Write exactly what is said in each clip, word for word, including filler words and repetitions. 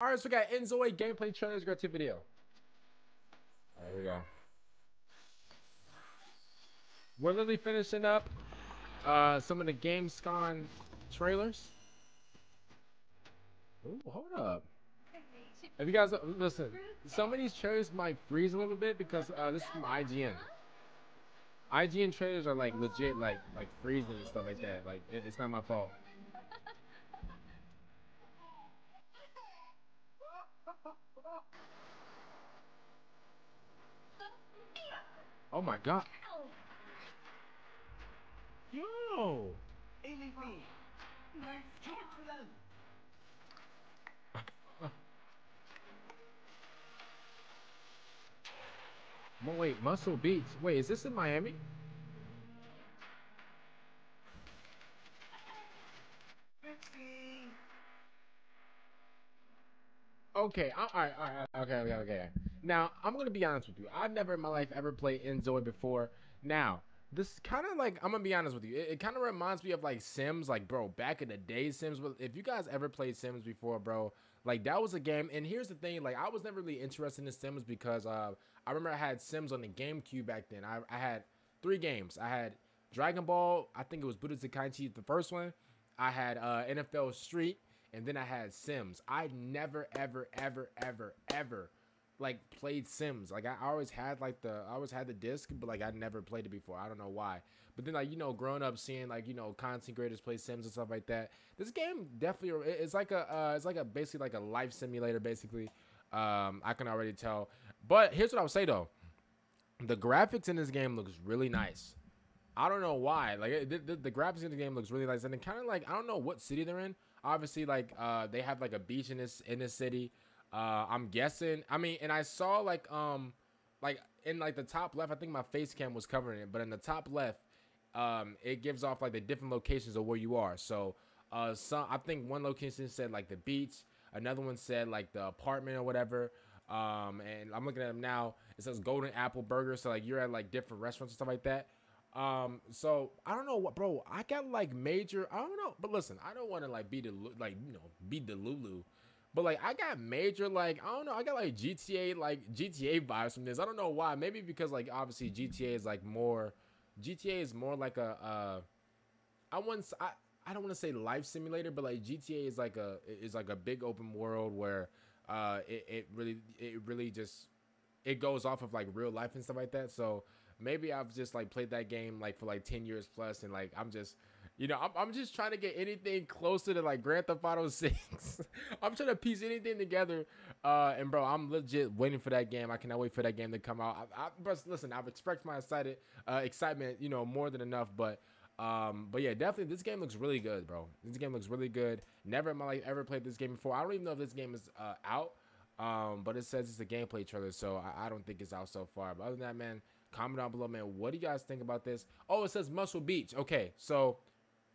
All right, so we got inZOI gameplay trailers. Got to video. All right, here we go. We're literally finishing up uh, some of the Gamescom trailers. Ooh, hold up. If you guys listen, some of these trailers might freeze a little bit because uh, this is from I G N. I G N trailers are like legit, like like freezing and stuff like that. Like it, it's not my fault. Oh my god. Yo. Wait, Muscle Beach. Wait, is this in Miami? Okay, all right, all right, okay, okay, okay. Now, I'm gonna be honest with you. I've never in my life ever played inZOI before. Now, this is kind of like, I'm gonna be honest with you. It, it kind of reminds me of like Sims, like bro, back in the day, Sims. If you guys ever played Sims before, bro, like that was a game. And here's the thing, like I was never really interested in Sims because uh, I remember I had Sims on the GameCube back then. I, I had three games. I had Dragon Ball. I think it was Budokai Tenchi, the first one. I had uh, N F L Street. And then I had Sims. I never, ever, ever, ever, ever, like, played Sims. Like, I always had, like, the, I always had the disc, but, like, I never played it before. I don't know why. But then, like, you know, growing up, seeing, like, you know, content creators play Sims and stuff like that. This game definitely, it's like a, uh, it's like a, basically, like a life simulator, basically. Um, I can already tell. But here's what I would say, though. The graphics in this game looks really nice. I don't know why. Like, the, the, the graphics in the game looks really nice. And it kind of, like, I don't know what city they're in. Obviously, like uh they have like a beach in this in this city. uh I'm guessing. I mean, and I saw like um like in like the top left, I think my face cam was covering it, but in the top left um it gives off like the different locations of where you are. So uh some, I think one location said like the beach, another one said like the apartment or whatever. Um and I'm looking at them now, it says Golden Apple Burger, so like you're at like different restaurants and stuff like that. Um, so I don't know what, bro, I got like major, I don't know, but listen, I don't want to like be the, like, you know, be the Lulu, but like, I got major, like, I don't know. I got like G T A, like G T A vibes from this. I don't know why. Maybe because like, obviously G T A is like more, G T A is more like a, uh, I wouldn't, I, I don't want to say life simulator, but like G T A is like a, is like a big open world where, uh, it, it really, it really just, it goes off of like real life and stuff like that. So maybe I've just like played that game like for like ten years plus, and like I'm just, you know, I'm, I'm just trying to get anything closer to like Grand Theft Auto six. I'm trying to piece anything together, uh, and bro, I'm legit waiting for that game. I cannot wait for that game to come out. I, I, but listen, I've expressed my excited uh, excitement, you know, more than enough. But, um, but yeah, definitely this game looks really good, bro. This game looks really good. Never in my life ever played this game before. I don't even know if this game is uh, out, um, but it says it's a gameplay trailer, so I, I don't think it's out so far. But other than that, man. Comment down below, man. What do you guys think about this? Oh, it says Muscle Beach. Okay, so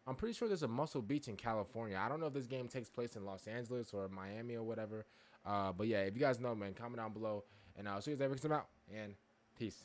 I'm pretty sure there's a Muscle Beach in California. I don't know if this game takes place in Los Angeles or Miami or whatever. Uh, but yeah, if you guys know, man, comment down below. And I'll see you guys next time out. And peace.